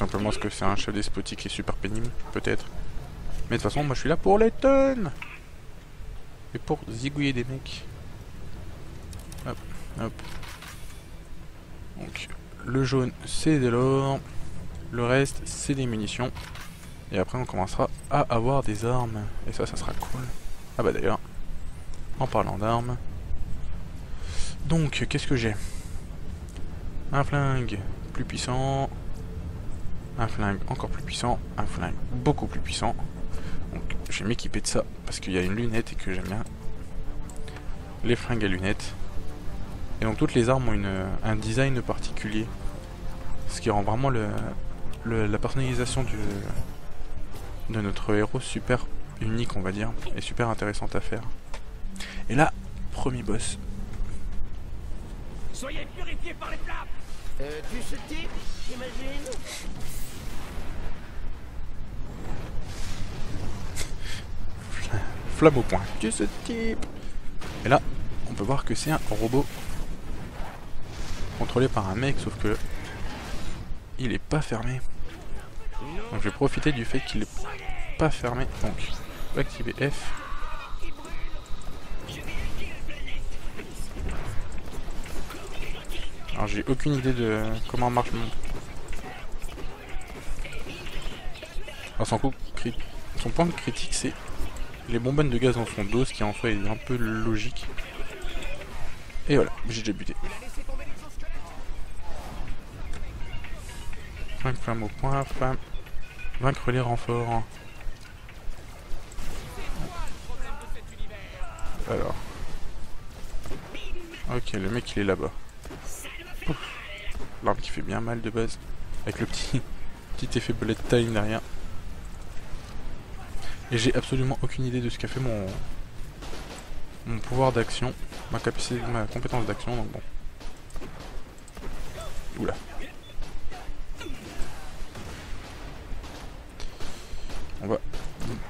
simplement parce que c'est un chef despotique qui est super pénible, peut-être. Mais de toute façon, moi je suis là pour les tonnes et pour zigouiller des mecs. Hop, hop. Donc, le jaune, c'est de l'or. Le reste, c'est des munitions. Et après, on commencera à avoir des armes. Et ça, ça sera cool. Ah bah d'ailleurs, en parlant d'armes... Donc, qu'est-ce que j'ai? Un flingue plus puissant. Un flingue encore plus puissant. Un flingue beaucoup plus puissant. Donc, je vais m'équiper de ça parce qu'il y a une lunette et que j'aime bien les flingues à lunettes. Et donc, toutes les armes ont un design particulier. Ce qui rend vraiment la personnalisation de notre héros super unique, on va dire, et super intéressante à faire. Et là, premier boss. Soyez purifiés par les flammes. Tu ce type, j'imagine. Flamme au point. Tu ce type. Et là, on peut voir que c'est un robot contrôlé par un mec, sauf que il est pas fermé. Donc je vais profiter du fait qu'il est pas fermé. Donc, on va activer F. Alors j'ai aucune idée de comment marche mon... Alors son point de critique c'est les bonbonnes de gaz dans son dos, ce qui en fait est un peu logique. Et voilà, j'ai déjà buté. Flamme au point, flamme... Vaincre les renforts. Alors... Ok, le mec il est là-bas. L'arme qui fait bien mal de base, avec le petit effet bullet time derrière. Et j'ai absolument aucune idée de ce qu'a fait mon pouvoir d'action, ma compétence d'action, donc bon. Oula. On va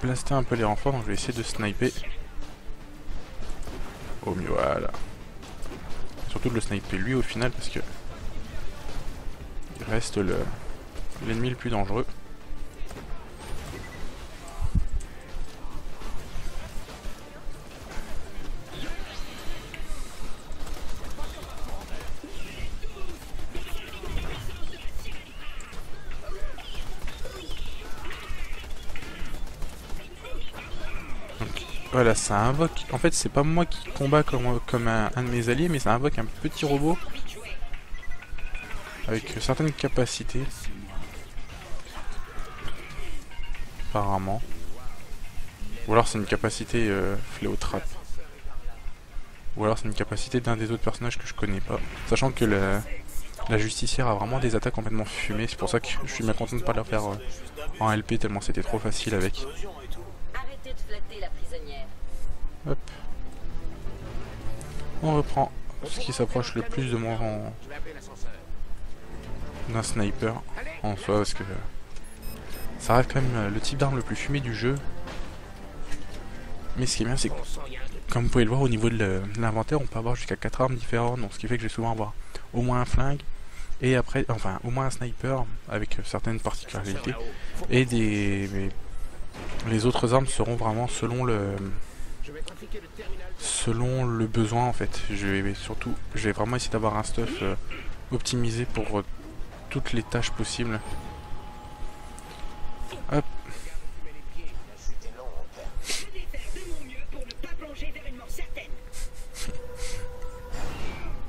blaster un peu les renforts, donc je vais essayer de sniper. Au mieux, voilà. Surtout de le sniper lui au final parce que il reste l'ennemi le plus dangereux. Voilà, ça invoque... En fait, c'est pas moi qui combat comme un de mes alliés, mais ça invoque un petit robot avec certaines capacités. Apparemment. Ou alors c'est une capacité fléotrap. Ou alors c'est une capacité d'un des autres personnages que je connais pas. Sachant que la justicière a vraiment des attaques complètement fumées. C'est pour ça que je suis bien content de pas la faire en LP tellement c'était trop facile avec. Hop. On reprend ce qui s'approche le plus de moi d'un sniper en soi, parce que ça reste quand même le type d'arme le plus fumé du jeu. Mais ce qui est bien, c'est que comme vous pouvez le voir au niveau de l'inventaire, on peut avoir jusqu'à 4 armes différentes, donc ce qui fait que je vais souvent avoir au moins un flingue et après, enfin au moins un sniper avec certaines particularités et les autres armes seront vraiment selon le besoin en fait. Je vais vraiment essayer d'avoir un stuff optimisé pour toutes les tâches possibles. Hop.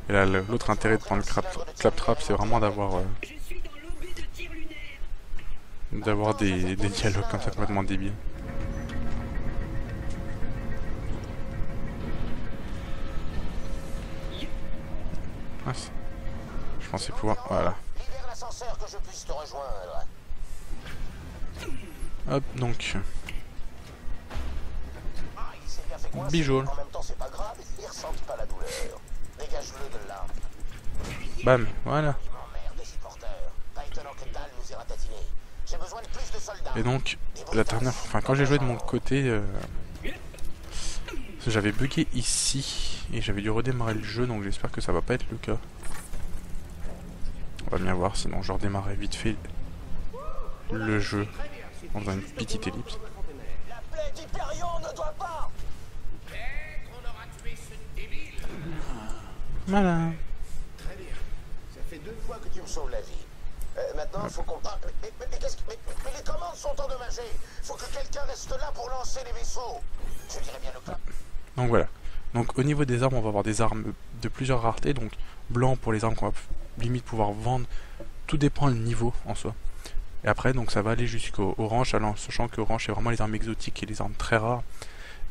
Et là l'autre intérêt de prendre Claptrap, c'est vraiment d'avoir des dialogues comme ça complètement débiles. Mince. Je pensais pouvoir... Voilà. Hop, donc... Bijoule. Bam, voilà. Et donc, la dernière fois... Enfin, quand j'ai joué de mon côté... J'avais bugué ici et j'avais dû redémarrer le jeu, donc j'espère que ça va pas être le cas. On va bien voir, sinon je redémarrerai vite fait le jeu en faisant une petite ellipse. Voilà. Très bien. Ça fait 2 fois que tu me sauves la vie. Maintenant, il faut qu'on parle. Mais les commandes sont endommagées. Faut que quelqu'un reste là pour lancer les vaisseaux. Je dirais bien le plan. Donc voilà. Donc au niveau des armes, on va avoir des armes de plusieurs raretés. Donc blanc pour les armes qu'on va limite pouvoir vendre. Tout dépend le niveau en soi. Et après, donc ça va aller jusqu'au orange, alors, sachant que orange c'est vraiment les armes exotiques et les armes très rares.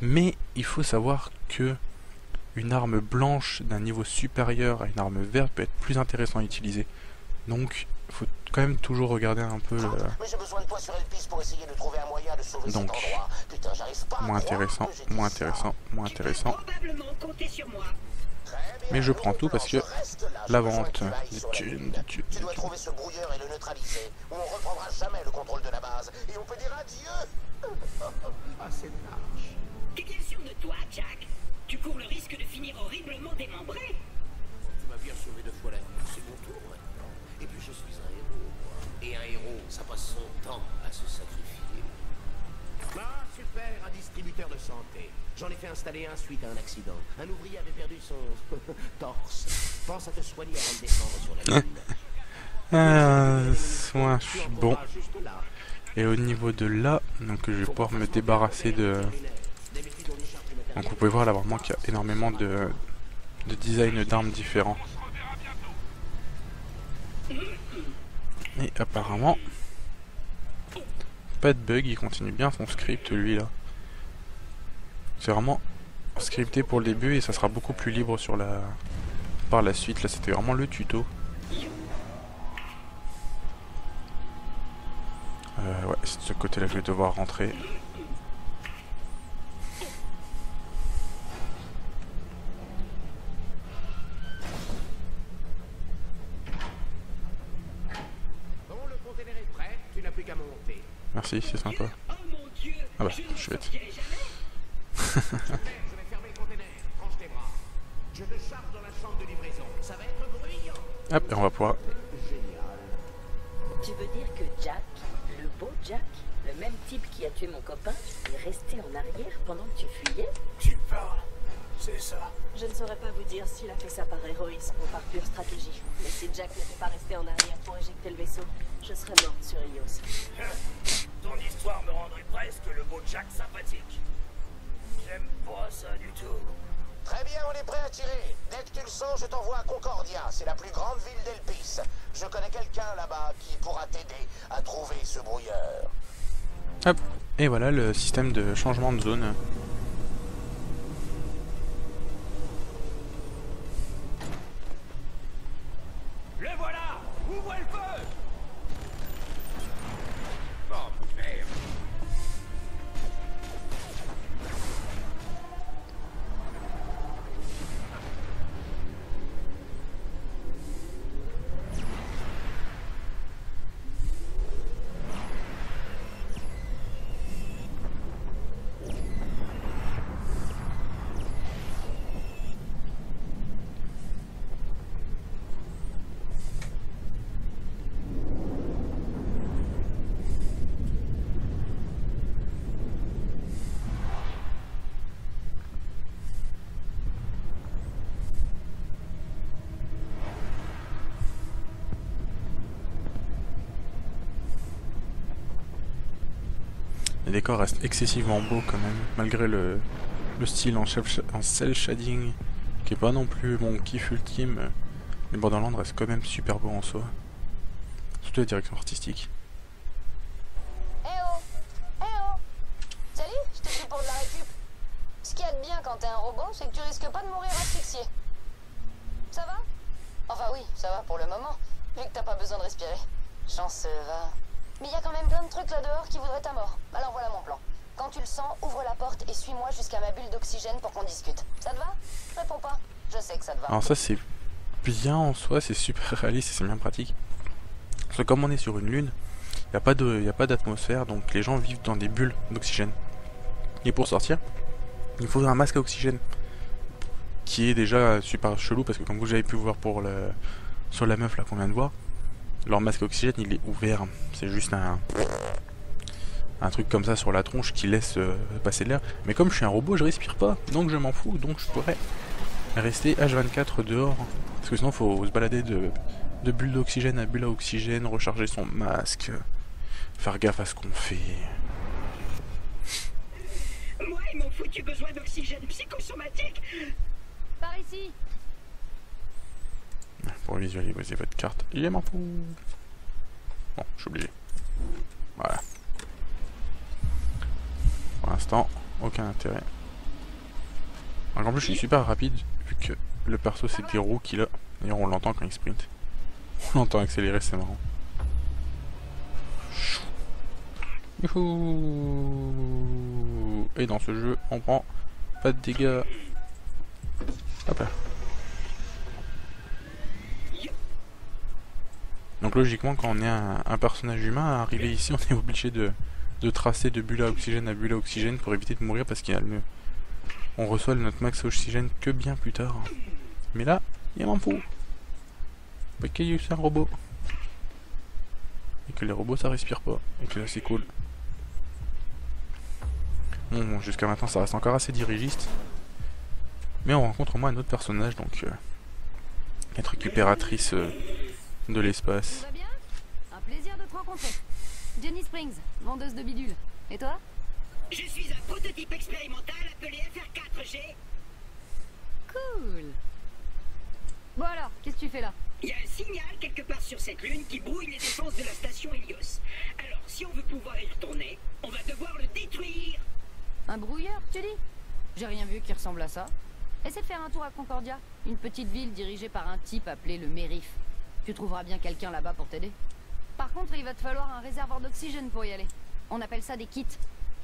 Mais il faut savoir que une arme blanche d'un niveau supérieur à une arme verte peut être plus intéressant à utiliser. Donc il faut quand même toujours regarder un peu donc moins intéressant. Mais je prends tout parce que la vente tu dois trouver ce brouilleur et le neutraliser, ou on reprendra jamais le contrôle de la base et on peut dire adieu. Assez large. T'es bien sûr de toi, Jack? Tu cours le risque de finir horriblement démembré. Tu m'as bien sauvé 2 fois la vie, c'est mon tour maintenant. Et puis je suis un héros. Et un héros, ça passe son temps à se sacrifier. Ah, super, un distributeur de santé. J'en ai fait installer un suite à un accident. Un ouvrier avait perdu son torse. Pense à te soigner avant de descendre sur la lune. Soin, je suis bon. Et au niveau de là, donc je vais pouvoir me débarrasser de... Donc vous pouvez voir là vraiment qu'il y a énormément de design d'armes différents. Et apparemment, pas de bug, il continue bien son script lui là. C'est vraiment scripté pour le début et ça sera beaucoup plus libre sur la... par la suite. Là c'était vraiment le tuto. Ouais, c'est de ce côté là que je vais devoir rentrer. Merci, c'est sympa. Ah bah, je vais être... Hop, et on va pouvoir... Tu veux dire que Jack, le beau Jack, le même type qui a tué mon copain, est resté en arrière pendant que tu fuyais? Tu parles, c'est ça. Je ne saurais pas vous dire s'il a fait ça par héroïsme ou par pure stratégie. Mais si Jack n'était pas resté en arrière pour éjecter le vaisseau, je serais morte sur Helios. Ton histoire me rendrait presque le beau Jack sympathique. J'aime pas ça du tout. Très bien, on est prêt à tirer. Dès que tu le sens, je t'envoie à Concordia. C'est la plus grande ville d'Elpis. Je connais quelqu'un là-bas qui pourra t'aider à trouver ce brouilleur. Hop, et voilà le système de changement de zone. Le voilà! Ouvre le feu! Les décors restent excessivement beaux quand même, malgré le style en cel shading, qui est pas non plus mon kiff ultime, mais Borderlands reste quand même super beau en soi. Surtout la direction artistique. Eh oh! Eh oh! Salut, je t'ai pris pour de la récup. Ce qu'il y a de bien quand t'es un robot, c'est que tu risques pas de mourir asphyxié. Ça va? Enfin oui, ça va pour le moment, vu que t'as pas besoin de respirer. Chanceux, va. Mais il y a quand même plein de trucs là dehors qui voudraient ta mort. Alors voilà mon plan. Quand tu le sens, ouvre la porte et suis-moi jusqu'à ma bulle d'oxygène pour qu'on discute. Ça te va? Réponds pas. Je sais que ça te va. Alors ça c'est bien en soi, c'est super réaliste et c'est bien pratique. Parce que comme on est sur une lune, il n'y a pas d'atmosphère, donc les gens vivent dans des bulles d'oxygène. Et pour sortir, il faut un masque à oxygène. Qui est déjà super chelou parce que comme vous avez pu voir pour sur la meuf là qu'on vient de voir, Leur masque oxygène, il est ouvert. C'est juste un truc comme ça sur la tronche qui laisse passer de l'air. Mais comme je suis un robot, je respire pas. Donc je m'en fous. Donc je pourrais rester H24 dehors. Parce que sinon, faut se balader de bulle d'oxygène à bulle à oxygène, recharger son masque, faire gaffe à ce qu'on fait. Moi et mon foutu besoin d'oxygène psychosomatique. Par ici. Pour visualiser votre carte, il est marrant. Bon, je suis obligé. Voilà. Pour l'instant, aucun intérêt. Alors, en plus, je suis super rapide vu que le perso c'est des roues qu'il a. D'ailleurs, on l'entend quand il sprint. On l'entend accélérer, c'est marrant. Youhou. Et dans ce jeu, on prend pas de dégâts. Hop là. Donc logiquement, quand on est un personnage humain, arrivé ici, on est obligé de tracer de bulle à bulle à oxygène pour éviter de mourir parce qu'on reçoit notre max oxygène que bien plus tard. Mais là, il m'en fout. Parce qu'il y a eu un robot. Et que les robots, ça respire pas. Et que là, c'est cool. Bon, jusqu'à maintenant, ça reste encore assez dirigiste. Mais on rencontre au moins un autre personnage, donc... Une récupératrice... de l'espace. Un plaisir de te rencontrer. Jenny Springs, vendeuse de bidule. Et toi? Je suis un prototype expérimental appelé FR4G. Cool. Bon alors, qu'est-ce que tu fais là? Il y a un signal quelque part sur cette lune qui brouille les défenses de la station Helios. Alors, si on veut pouvoir y retourner, on va devoir le détruire. Un brouilleur, tu dis? J'ai rien vu qui ressemble à ça. Essaie de faire un tour à Concordia, une petite ville dirigée par un type appelé le Mérif. Tu trouveras bien quelqu'un là-bas pour t'aider. Par contre, il va te falloir un réservoir d'oxygène pour y aller. On appelle ça des kits.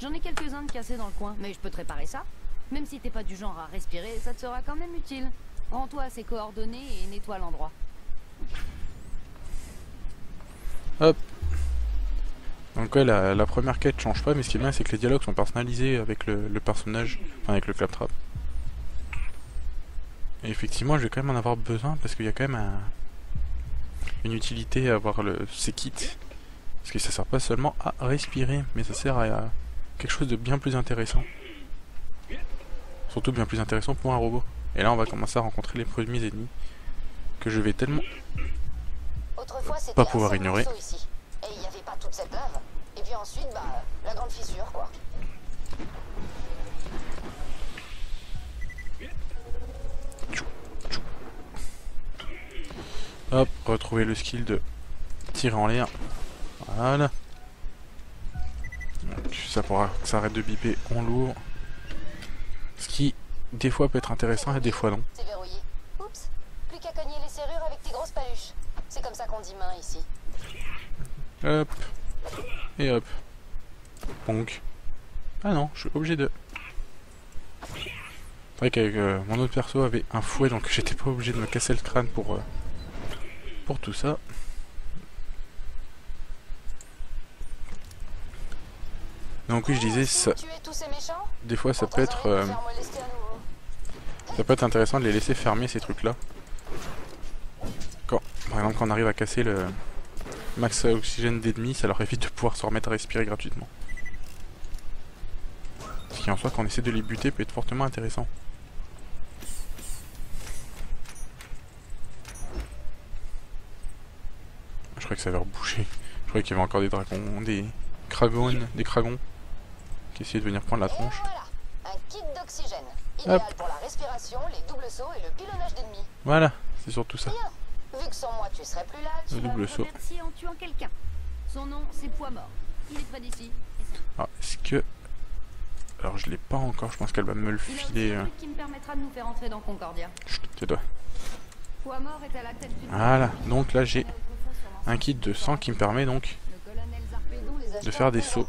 J'en ai quelques-uns de cassés dans le coin, mais je peux te réparer ça. Même si t'es pas du genre à respirer, ça te sera quand même utile. Rends-toi à ses coordonnées et nettoie l'endroit. Hop. Donc ouais, la première quête change pas, mais ce qui est bien, c'est que les dialogues sont personnalisés avec le personnage, enfin avec le Claptrap. Et effectivement, je vais quand même en avoir besoin, parce qu'il y a quand même une utilité à avoir ces kits, parce que ça sert pas seulement à respirer, mais ça sert à quelque chose de bien plus intéressant, surtout bien plus intéressant pour un robot. Et là on va commencer à rencontrer les premiers ennemis que je vais tellement pas pouvoir ignorer. Et il y avait pas toute cette lave, et puis ensuite bah, la grande fissure quoi. Hop, retrouver le skill de tirer en l'air. Voilà. Donc, ça pourra que ça arrête de biper en lourd. Ce qui, des fois, peut être intéressant et des fois non. C'est verrouillé. Oups, plus qu'à cogner les serrures avec tes grosses paluches. C'est comme ça qu'on dit main ici. Hop. Et hop. Donc. Ah non, je suis obligé de. C'est vrai qu'avec mon autre perso avait un fouet, donc j'étais pas obligé de me casser le crâne pour tout ça. Donc oui, je disais ça, des fois ça peut être intéressant de les laisser fermer ces trucs là. Quand par exemple quand on arrive à casser le max oxygène d'ennemis, ça leur évite de pouvoir se remettre à respirer gratuitement. Ce qui en soi quand on essaie de les buter peut être fortement intéressant. Je croyais que ça avait rebouché. Je croyais qu'il y avait encore des dragons, des cragons qui essayaient de venir prendre la tronche. Voilà, un kit d'oxygène. Idéal pour la respiration, les doubles sauts et le pilonnage d'ennemis. Voilà, c'est surtout ça. Bien. Vu que sans moi tu serais plus là, tu le double saut. En tuant quelqu'un. Son nom c'est Poids Mort. Il est près d'ici. Ah, est-ce que... Alors je l'ai pas encore, je pense qu'elle va me le filer. C'est un truc qui me permettra de nous faire entrer dans Concordia. Chut, tais-toi. Poids Mort est à la tête du... Voilà, donc là j'ai... un kit de sang qui me permet donc de faire des sauts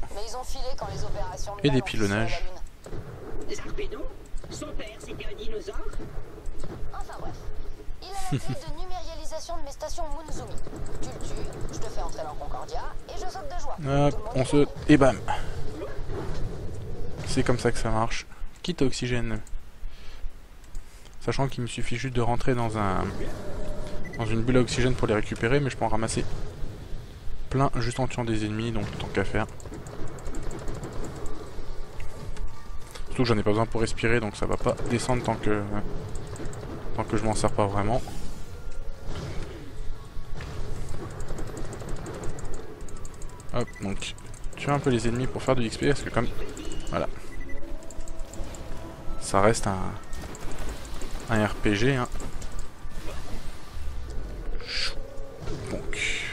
et des pilonnages. Zarpedon, son père c'était un dinosaure. Enfin bref, il a la clé de numérialisation de mes stations Munzumi. Tu le tues, je te fais entrer dans Concordia et je saute de joie. Hop, on saute et bam. C'est comme ça que ça marche. Kit oxygène. Sachant qu'il me suffit juste de rentrer dans une bulle à oxygène pour les récupérer, mais je peux en ramasser plein juste en tuant des ennemis, donc tant qu'à faire. Surtout que j'en ai pas besoin pour respirer, donc ça va pas descendre tant que je m'en sers pas vraiment. Hop, donc tuer un peu les ennemis pour faire de l'XP, parce que comme... Voilà. Ça reste un RPG, hein. Donc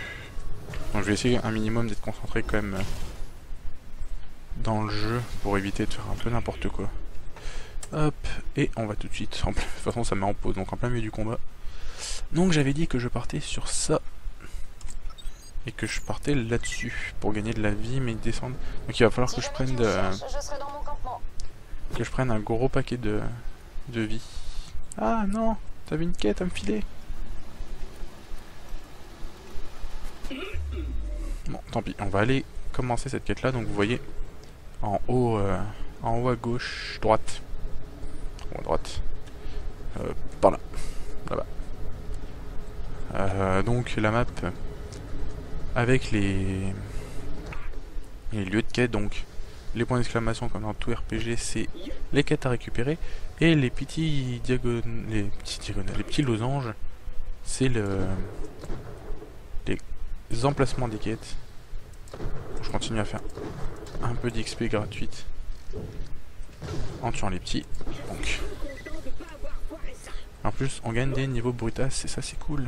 je vais essayer un minimum d'être concentré quand même dans le jeu pour éviter de faire un peu n'importe quoi. Hop, et on va tout de suite. De toute façon ça met en pause, donc en plein milieu du combat. Donc j'avais dit que je partais sur ça. Et que je partais là-dessus pour gagner de la vie mais descendre. Donc il va falloir que je prenne de... que je prenne un gros paquet de vie. Ah non, t'avais une quête à me filer. Bon, tant pis, on va aller commencer cette quête là. Donc vous voyez en haut à gauche, droite. Ou à droite. Par là. Là-bas. Donc la map avec les lieux de quête, donc les points d'exclamation comme dans tout RPG, c'est les quêtes à récupérer, et les petits diagonales, les petits losanges, c'est les emplacements des quêtes. Je continue à faire un peu d'XP gratuite en tuant les petits. Donc en plus on gagne des niveaux brutas et ça c'est cool.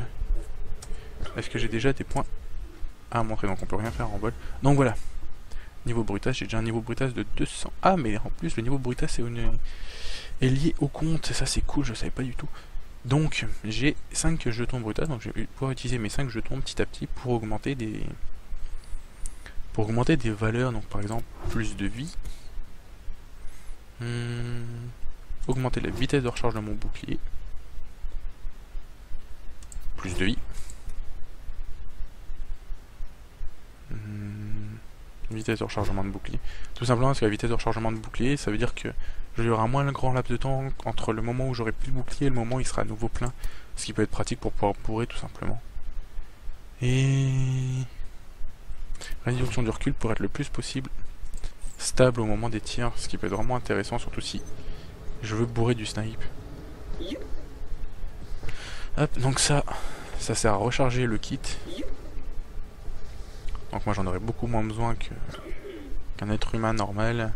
Est-ce que j'ai déjà des points à montrer? Donc on peut rien faire en vol. Donc voilà, niveau bruitage, j'ai déjà un niveau bruitage de 200. Ah mais en plus le niveau bruitage est lié au compte, ça c'est cool, je savais pas du tout. Donc j'ai 5 jetons bruitage, donc je vais pouvoir utiliser mes 5 jetons petit à petit pour augmenter des valeurs. Donc par exemple plus de vie, augmenter la vitesse de recharge de mon bouclier, plus de vie, vitesse de rechargement de bouclier. Tout simplement parce que la vitesse de rechargement de bouclier, ça veut dire que je lui aurai moins le grand laps de temps entre le moment où j'aurai plus de bouclier et le moment où il sera à nouveau plein. Ce qui peut être pratique pour pouvoir bourrer tout simplement. Et... réduction du recul pour être le plus possible stable au moment des tirs. Ce qui peut être vraiment intéressant, surtout si je veux bourrer du snipe. Hop, donc ça sert à recharger le kit. Donc moi j'en aurais beaucoup moins besoin qu'un être humain normal.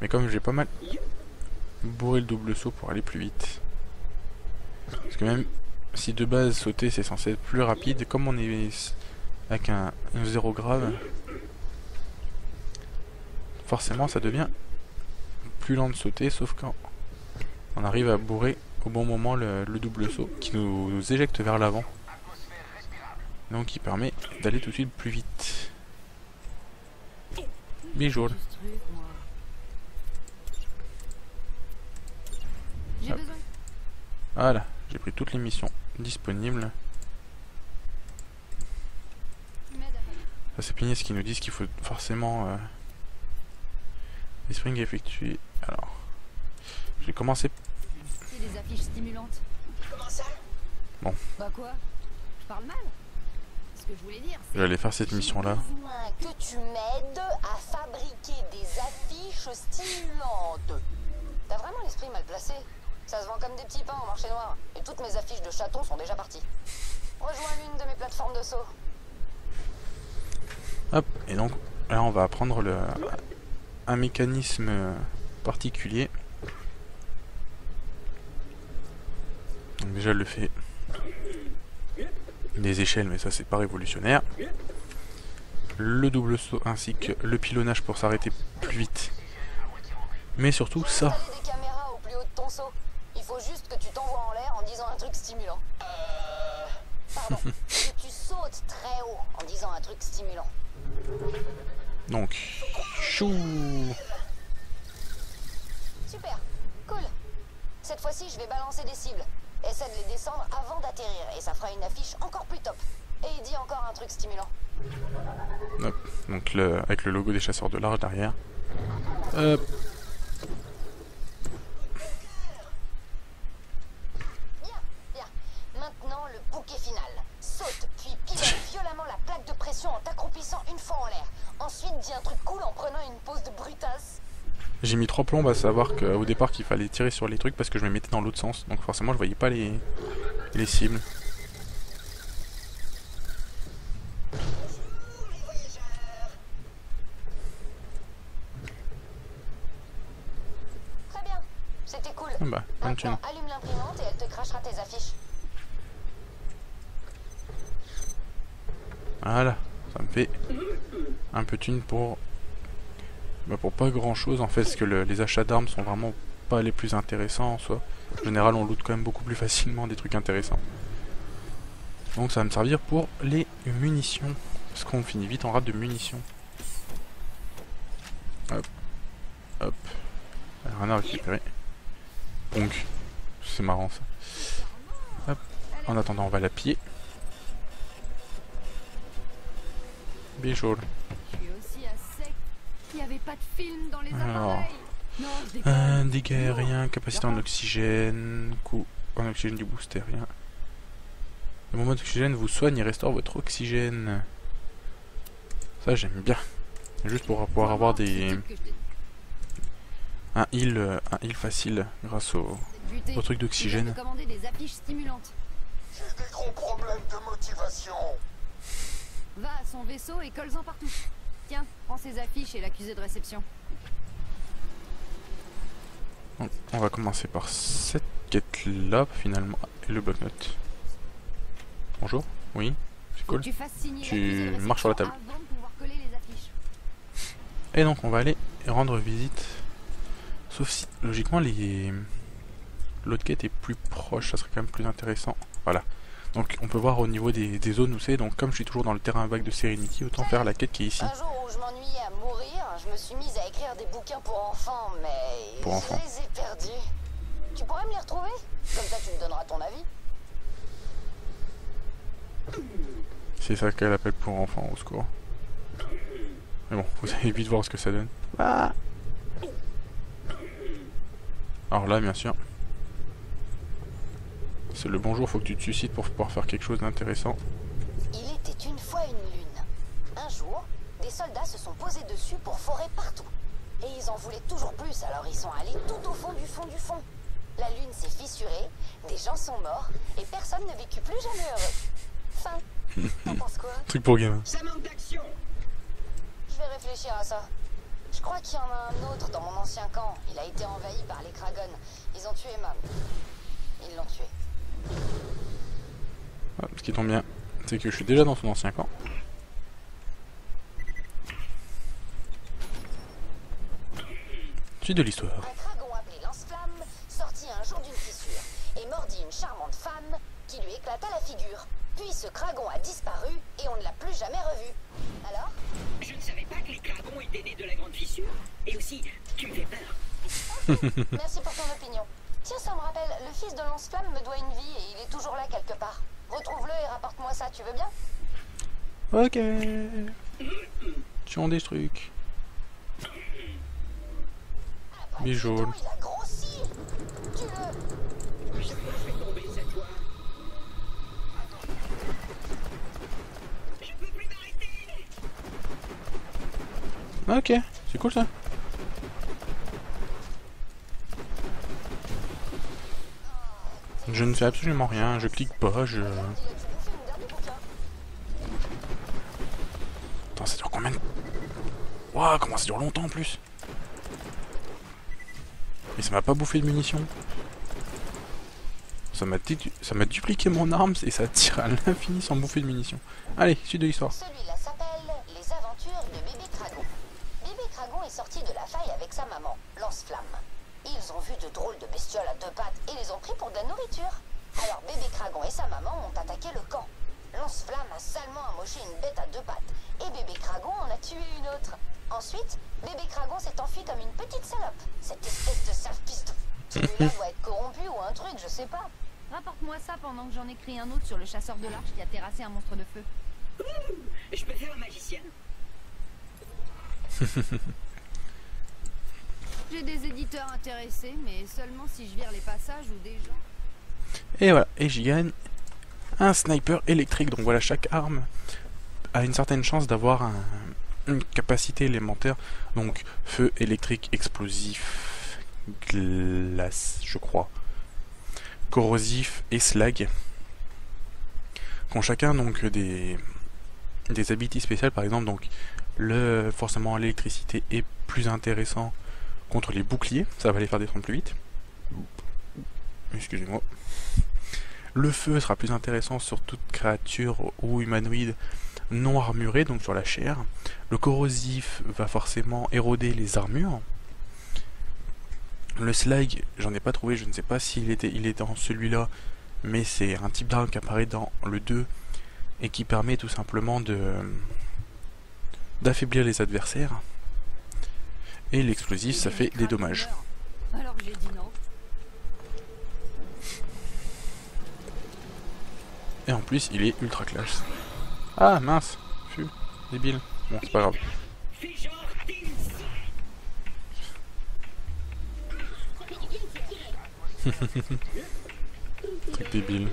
Mais comme j'ai pas mal bourré le double saut pour aller plus vite. Parce que même si de base sauter c'est censé être plus rapide, comme on est avec un 0 grave, forcément ça devient plus lent de sauter, sauf quand on arrive à bourrer au bon moment le double saut qui nous éjecte vers l'avant. Donc il permet d'aller tout de suite plus vite. Bijoux. Voilà, j'ai pris toutes les missions disponibles. Ça c'est pénible ce qu'ils nous disent qu'il faut forcément... les springs effectués. Alors, j'ai commencé... des affiches stimulantes. Comment ça ? Bon. Bah quoi ? Je parle mal ? Je vais aller faire cette mission là. Que tu m'aides à fabriquer des affiches stimulantes. T'as vraiment l'esprit mal placé. Ça se vend comme des petits pains au marché noir. Et toutes mes affiches de chatons sont déjà parties. Rejoins l'une de mes plateformes de saut. Hop, et donc là on va apprendre un mécanisme particulier. Donc déjà le fait des échelles, mais ça c'est pas révolutionnaire. Le double saut ainsi que le pilonnage pour s'arrêter plus vite. Mais surtout ça. Il faut juste que tu t'envoies en l'air en disant un truc stimulant. Pardon, que tu sautes très haut en disant un truc stimulant. Donc, chou. Super, cool. Cette fois-ci, je vais balancer des cibles. Essaie de les descendre avant d'atterrir et ça fera une affiche encore plus top. Et il dit encore un truc stimulant. Hop, donc avec le logo des chasseurs de large derrière. Hop. Bien, bien. Maintenant le bouquet final. Saute puis pilote violemment la plaque de ensuite dit un truc cool en prenant une pause de brutasse. J'ai mis 3 plombes à savoir qu'au départ qu'il fallait tirer sur les trucs parce que je me mettais dans l'autre sens, donc forcément je voyais pas les cibles. Très bien, c'était cool. Bah, maintenant, allume l'imprimante et elle te crachera tes affiches. Voilà, ça me fait un peu de thune pour... Bah pour pas grand chose en fait, parce que les achats d'armes sont vraiment pas les plus intéressants en soi. En général on loot quand même beaucoup plus facilement des trucs intéressants. Donc ça va me servir pour les munitions, parce qu'on finit vite en rate de munitions. Hop, hop, rien à récupérer. Donc, c'est marrant ça. Hop, en attendant on va la piller. Bijoule. Alors, dégâts aériens, capacité en oxygène, coût en oxygène du boost aérien. Le moment d'oxygène vous soigne et restaure votre oxygène. Ça j'aime bien. Juste pour pouvoir avoir des... Un heal facile grâce au truc d'oxygène. J'ai des gros problèmes de motivation. Va à son vaisseau et colle-en partout. Tiens, prends ses affiches et l'accusé de réception. Donc, on va commencer par cette quête-là, finalement. Et le bloc-notes. Bonjour, oui, c'est cool. Tu marches sur la table. Et donc, on va aller rendre visite. Sauf si, logiquement, l'autre quête est plus proche, ça serait quand même plus intéressant. Voilà. Donc on peut voir au niveau des zones où c'est, donc comme je suis toujours dans le terrain vague de Serenity, autant faire la quête qui est ici. Un jour où je m'ennuyais à mourir, je me suis mise à écrire des bouquins pour enfants, mais je les ai perdus. Tu pourrais me les retrouver? Comme ça tu me donneras ton avis. C'est ça qu'elle appelle pour enfants, au secours. Mais bon, vous allez vite voir ce que ça donne. Ah. Alors là, bien sûr. C'est le bonjour, faut que tu te suicides pour pouvoir faire quelque chose d'intéressant. Il était une fois une lune. Un jour, des soldats se sont posés dessus pour forer partout. Et ils en voulaient toujours plus, alors ils sont allés tout au fond du fond du fond. La lune s'est fissurée, des gens sont morts, et personne ne vécut plus jamais heureux. Fin. T'en penses quoi? Truc pour gamin. Ça manque d'action. Je vais réfléchir à ça. Je crois qu'il y en a un autre dans mon ancien camp. Il a été envahi par les Kragon. Ils ont tué Mam. Ils l'ont tué. Ah, ce qui tombe bien, c'est que je suis déjà dans son ancien camp. Suite de l'histoire. Un dragon appelé Lanceflamme sortit un jour d'une fissure et mordit une charmante femme qui lui éclata la figure. Puis ce dragon a disparu et on ne l'a plus jamais revu. Alors? Je ne savais pas que les dragons étaient nés de la grande fissure. Et aussi, tu me fais peur. Okay. Merci pour ton opinion. Tiens, ça me rappelle, le fils de Lanceflamme me doit une vie et il est toujours là quelque part. Retrouve-le et rapporte-moi ça, tu veux bien? Ok. Tuons des trucs. Bijoule. Il a grossi. Tu le... Je peux tomber cette fois. Je peux plus m'arrêter. Ok, c'est cool ça. Je ne fais absolument rien, je clique pas, je... Attends, ça dure combien de... Waouh, comment ça dure longtemps en plus? Et ça m'a pas bouffé de munitions. Ça m'a dupliqué mon arme et ça tire à l'infini sans bouffer de munitions. Allez, suite de l'histoire. Celui-là s'appelle Les Aventures de Bébé Kragon. Bébé Kragon est sorti de la faille avec sa maman, Lanceflamme. Ils ont vu de drôles de bestioles à 2 pattes et les ont pris pour de la nourriture. Alors Bébé Kragon et sa maman ont attaqué le camp. Lanceflamme a salement amoché une bête à 2 pattes et Bébé Kragon en a tué une autre. Ensuite, Bébé Kragon s'est enfui comme une petite salope. Cette espèce de sale-pistou. Celui-là doit être corrompu ou un truc, je sais pas. Rapporte-moi ça pendant que j'en écris un autre sur le chasseur de l'arche qui a terrassé un monstre de feu. Ouh, je peux faire un magicien. J'ai des éditeurs intéressés, mais seulement si je vire les passages ou des gens. Et voilà, et j'y gagne un sniper électrique. Donc voilà, chaque arme a une certaine chance d'avoir Capacité élémentaire, donc feu, électrique, explosif, glace, je crois, corrosif et slag. Qui ont chacun donc des habilités spéciales, par exemple, donc le forcément l'électricité est plus intéressant contre les boucliers, ça va les faire défendre plus vite. Excusez-moi. Le feu sera plus intéressant sur toute créature ou humanoïde non armurée, donc sur la chair. Le corrosif va forcément éroder les armures. Le slag, j'en ai pas trouvé, je ne sais pas s'il était, il est dans celui-là, mais c'est un type d'arme qui apparaît dans le 2 et qui permet tout simplement d'affaiblir les adversaires. Et l'explosif, ça fait des dommages. Alors j'ai dit non. Et en plus, il est ultra classe. Ah mince, je suis débile. Bon, c'est pas grave. Truc débile.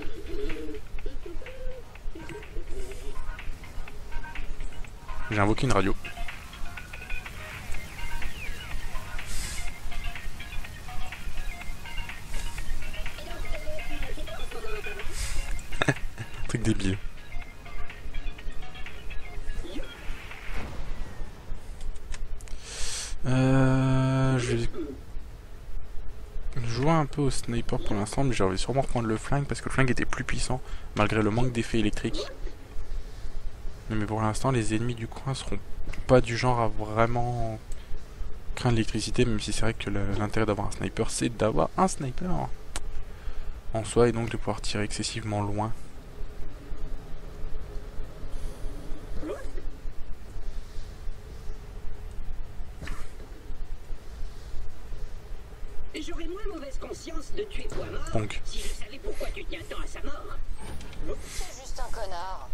J'ai invoqué une radio. Truc débile. Je vais jouer un peu au sniper pour l'instant, mais je vais sûrement reprendre le flingue parce que le flingue était plus puissant malgré le manque d'effets électriques. Mais pour l'instant, les ennemis du coin seront pas du genre à vraiment craindre l'électricité, même si c'est vrai que l'intérêt d'avoir un sniper, c'est d'avoir un sniper en soi et donc de pouvoir tirer excessivement loin. De tuer toi mort, donc. Si je savais pourquoi tu tiens tant à sa mort. C'est juste un connard.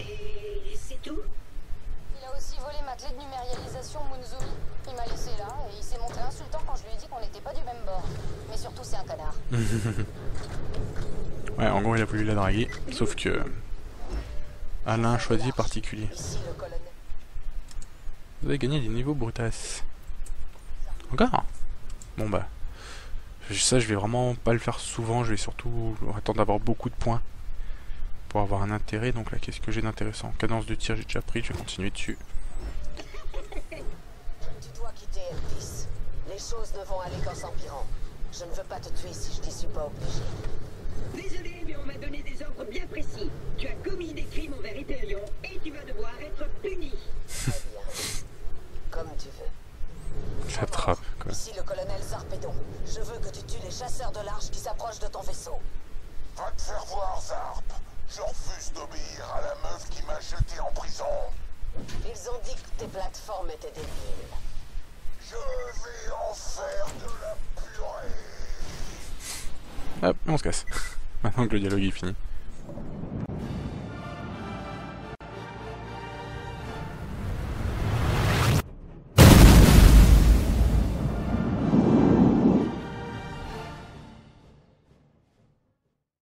Et c'est tout? Il a aussi volé ma clé de numérialisation Munzumi. Il m'a laissé là et il s'est montré insultant quand je lui ai dit qu'on n'était pas du même bord. Mais surtout c'est un connard. Ouais, en gros il a voulu la draguer, sauf que Alain choisi particulier. Ici, le colonel. Vous avez gagné des niveaux brutasses. Encore? Bon bah. Ça, je vais vraiment pas le faire souvent, je vais surtout attendre d'avoir beaucoup de points pour avoir un intérêt. Donc là, qu'est-ce que j'ai d'intéressant? Cadence de tir, j'ai déjà pris, je vais continuer dessus. Tu dois quitter Elvis. Les choses ne vont aller qu'en s'empirant. Je ne veux pas te tuer si je n'y suis pas obligé. Désolé, mais on m'a donné des ordres bien précis. Tu as commis des crimes envers Eterion et tu vas devoir être puni. Très bien. Comme tu veux. Claptrap, quoi. Ici le colonel Zarpedon. Je veux que tu tues les chasseurs de l'arche qui s'approchent de ton vaisseau. Va te faire voir, Zarp. Je refuse d'obéir à la meuf qui m'a jeté en prison. Ils ont dit que tes plateformes étaient débiles. Je vais en faire de la purée. Hop, on se casse. Maintenant que le dialogue est fini.